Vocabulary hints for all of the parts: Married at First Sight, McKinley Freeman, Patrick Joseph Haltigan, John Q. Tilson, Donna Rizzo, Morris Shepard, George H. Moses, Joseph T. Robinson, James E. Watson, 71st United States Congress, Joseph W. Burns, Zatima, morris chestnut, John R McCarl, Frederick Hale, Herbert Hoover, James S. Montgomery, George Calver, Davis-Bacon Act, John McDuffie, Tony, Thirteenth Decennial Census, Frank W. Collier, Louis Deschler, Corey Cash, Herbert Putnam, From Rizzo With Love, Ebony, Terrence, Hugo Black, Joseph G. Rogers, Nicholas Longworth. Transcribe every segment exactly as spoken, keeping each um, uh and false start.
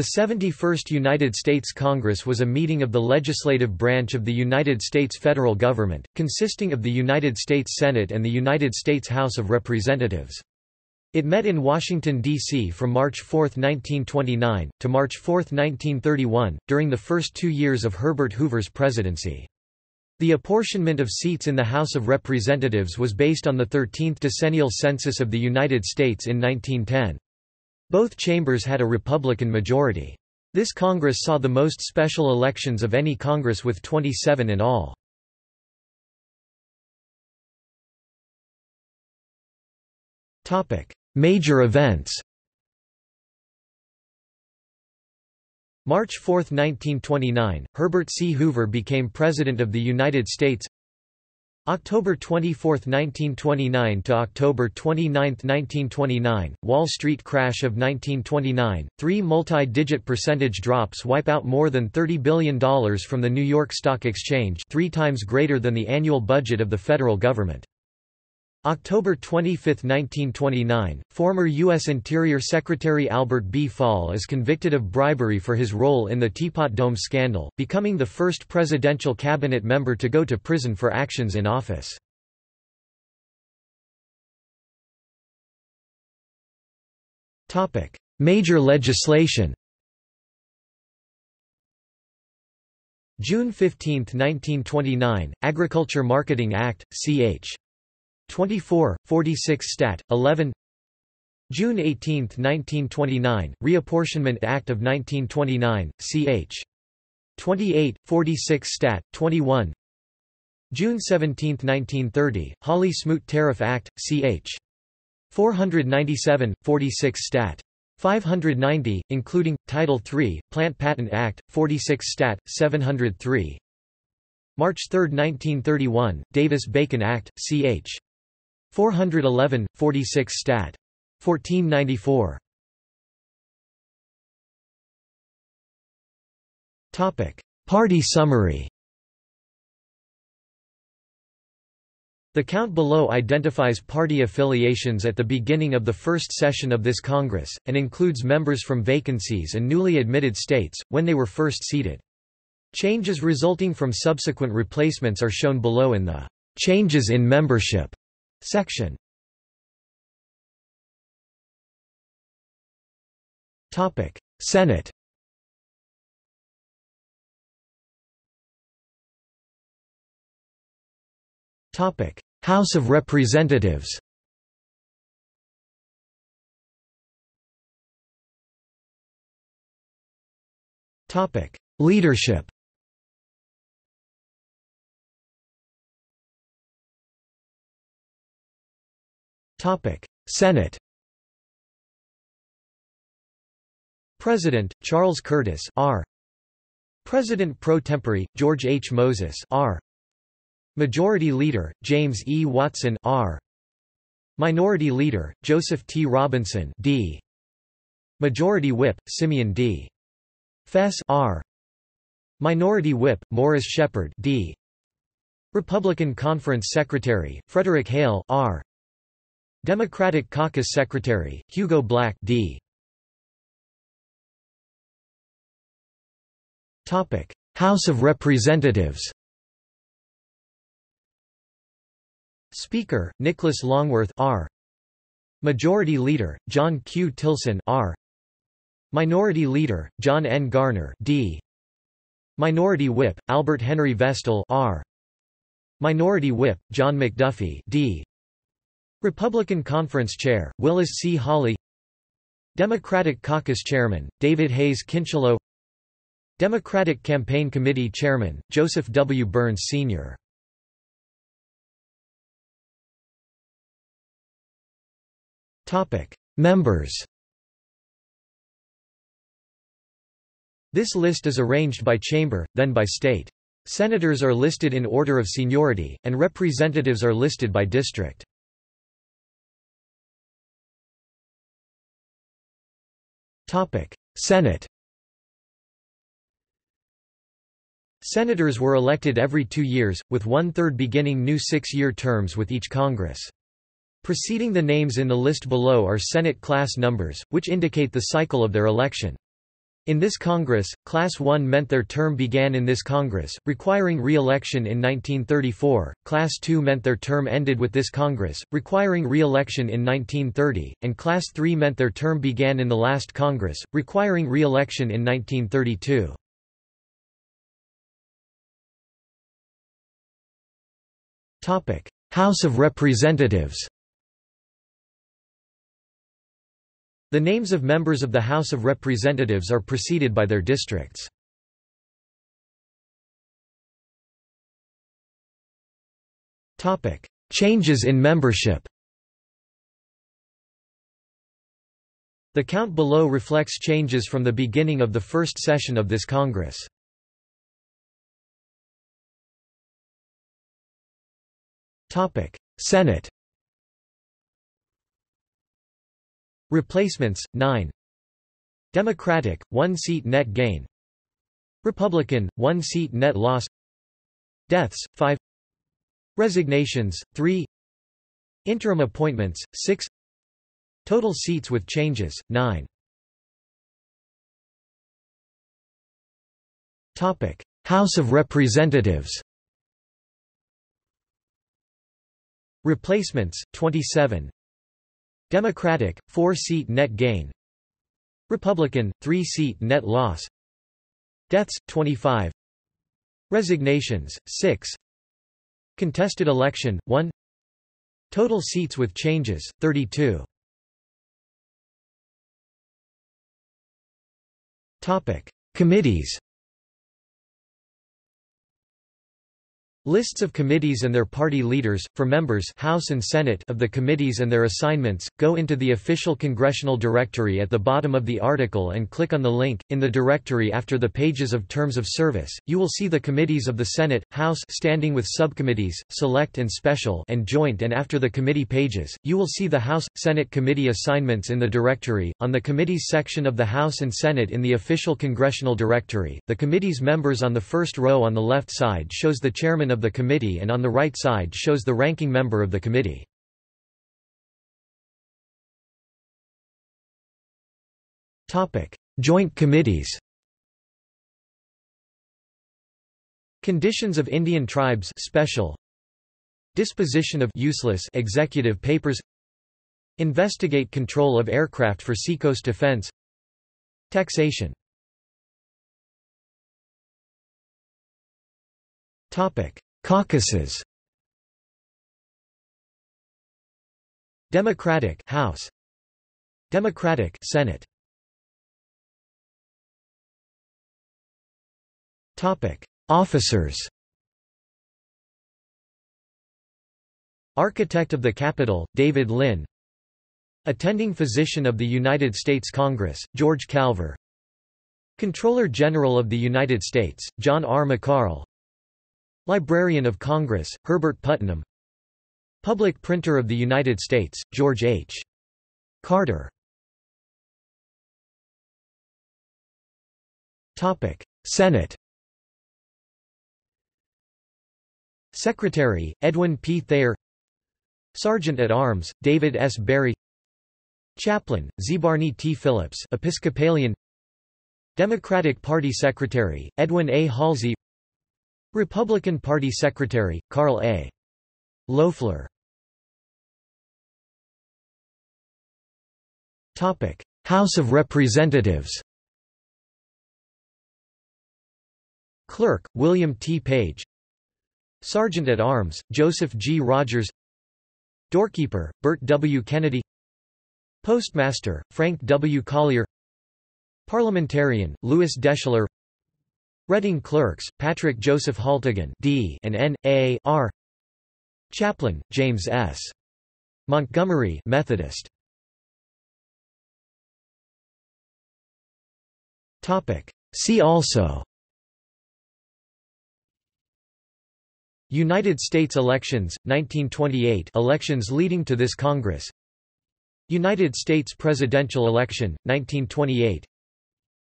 The seventy-first United States Congress was a meeting of the legislative branch of the United States federal government, consisting of the United States Senate and the United States House of Representatives. It met in Washington, D C from March fourth nineteen twenty-nine, to March fourth nineteen thirty-one, during the first two years of Herbert Hoover's presidency. The apportionment of seats in the House of Representatives was based on the Thirteenth Decennial Census of the United States in nineteen ten. Both chambers had a Republican majority. This Congress saw the most special elections of any Congress, with twenty-seven in all. Major events. March fourth nineteen twenty-nine, Herbert C. Hoover became President of the United States. October twenty-fourth nineteen twenty-nine to October twenty-ninth nineteen twenty-nine, Wall Street crash of nineteen twenty-nine, three multi-digit percentage drops wipe out more than thirty billion dollars from the New York Stock Exchange, three times greater than the annual budget of the federal government. October twenty-fifth nineteen twenty-nine, former U S Interior Secretary Albert B. Fall is convicted of bribery for his role in the Teapot Dome scandal, becoming the first presidential cabinet member to go to prison for actions in office. Major legislation. June fifteenth nineteen twenty-nine, Agriculture Marketing Act, C H twenty-four forty-six Stat. eleven. June eighteenth nineteen twenty-nine, Reapportionment Act of nineteen twenty-nine, C H twenty-eight forty-six Stat. twenty-one. June seventeenth nineteen thirty, Hawley-Smoot Tariff Act, C H four ninety-seven forty-six Stat. five ninety, including, Title three, Plant Patent Act, forty-six Stat. seven oh three. March third nineteen thirty-one, Davis-Bacon Act, C H four eleven forty-six Stat. fourteen ninety-four. Topic: Party summary. The count below identifies party affiliations at the beginning of the first session of this Congress, and includes members from vacancies and newly admitted states, when they were first seated. Changes resulting from subsequent replacements are shown below in the "Changes in Membership" section. Topic: Senate. Topic: House of Representatives. Topic: Leadership. Topic: Senate. President Charles Curtis R. President pro tempore George H. Moses R. Majority Leader James E. Watson R. Minority Leader Joseph T. Robinson D. Majority Whip Simeon D. Fess R. Minority Whip Morris Shepard D. Republican Conference Secretary Frederick Hale R. Democratic Caucus Secretary Hugo Black D. House of Representatives. Speaker, Nicholas Longworth R. Majority Leader, John Q. Tilson R. Minority Leader, John N. Garner D. Minority Whip, Albert Henry Vestal R. Minority Whip, John McDuffie D. Republican Conference Chair, Willis C. Hawley. Democratic Caucus Chairman, David Hayes Kincheloe. Democratic Campaign Committee Chairman, Joseph W. Burns Senior Members. This list is arranged by chamber, then by state. Senators are listed in order of seniority, and representatives are listed by district. Senate. Senators were elected every two years, with one-third beginning new six-year terms with each Congress. Preceding the names in the list below are Senate class numbers, which indicate the cycle of their election. In this Congress, Class one meant their term began in this Congress, requiring re-election in nineteen thirty-four, Class two meant their term ended with this Congress, requiring re-election in nineteen thirty, and Class three meant their term began in the last Congress, requiring re-election in nineteen thirty-two. House of Representatives. The names of members of the House of Representatives are preceded by their districts. Changes in membership. The count below reflects changes from the beginning of the first session of this Congress. Senate. Replacements, nine. Democratic, one seat net gain. Republican, one seat net loss. Deaths, five. Resignations, three. Interim appointments, six. Total seats with changes, nine. Topic: House of Representatives. Replacements, twenty-seven. Democratic, four-seat net gain. Republican, three-seat net loss. Deaths, twenty-five. Resignations, six. Contested election, one. Total seats with changes, thirty-two. Topic: Committees. Lists of committees and their party leaders, for members House and Senate of the committees and their assignments, go into the official congressional directory at the bottom of the article and click on the link. In the directory after the pages of terms of service, you will see the committees of the Senate, House standing with subcommittees, select and special and joint, and after the committee pages, you will see the House, Senate committee assignments in the directory. On the committees section of the House and Senate in the official congressional directory, the committee's members on the first row on the left side shows the chairman of the committee, and on the right side shows the ranking member of the committee. Topic: Joint committees. Conditions of Indian Tribes special. Disposition of useless executive papers. Investigate control of aircraft for seacoast defense. Taxation. Topic: Caucuses. Democratic House, Democratic Senate. Topic: Officers. Architect of the Capitol, David Lynn. Attending Physician of the United States Congress, George Calver. Controller General of the United States, John R McCarl. Librarian of Congress, Herbert Putnam. Public Printer of the United States, George H. Carter. Topic: Senate. Secretary, Edwin P. Thayer. Sergeant at Arms, David S. Berry. Chaplain, Zebarney T. Phillips, Episcopalian. Democratic Party Secretary, Edwin A. Halsey. Republican Party Secretary, Carl A. Loeffler. Topic: House of Representatives. Clerk, William T. Page. Sergeant at Arms, Joseph G. Rogers. Doorkeeper, Bert W. Kennedy. Postmaster, Frank W. Collier. Parliamentarian, Louis Deschler. Reading Clerks, Patrick Joseph Haltigan D and N. A. R. Chaplain, James S. Montgomery, Methodist. See also: United States elections, nineteen twenty-eight, elections leading to this Congress. United States presidential election, nineteen twenty-eight.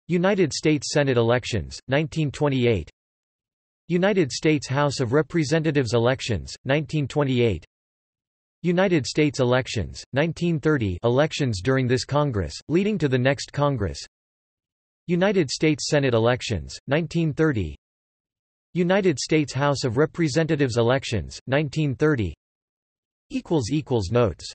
United States Senate elections, nineteen twenty-eight. United States House of Representatives elections, nineteen twenty-eight. United States elections, nineteen thirty, elections during this Congress, leading to the next Congress. United States Senate elections, nineteen thirty. United States House of Representatives elections, nineteen thirty. Notes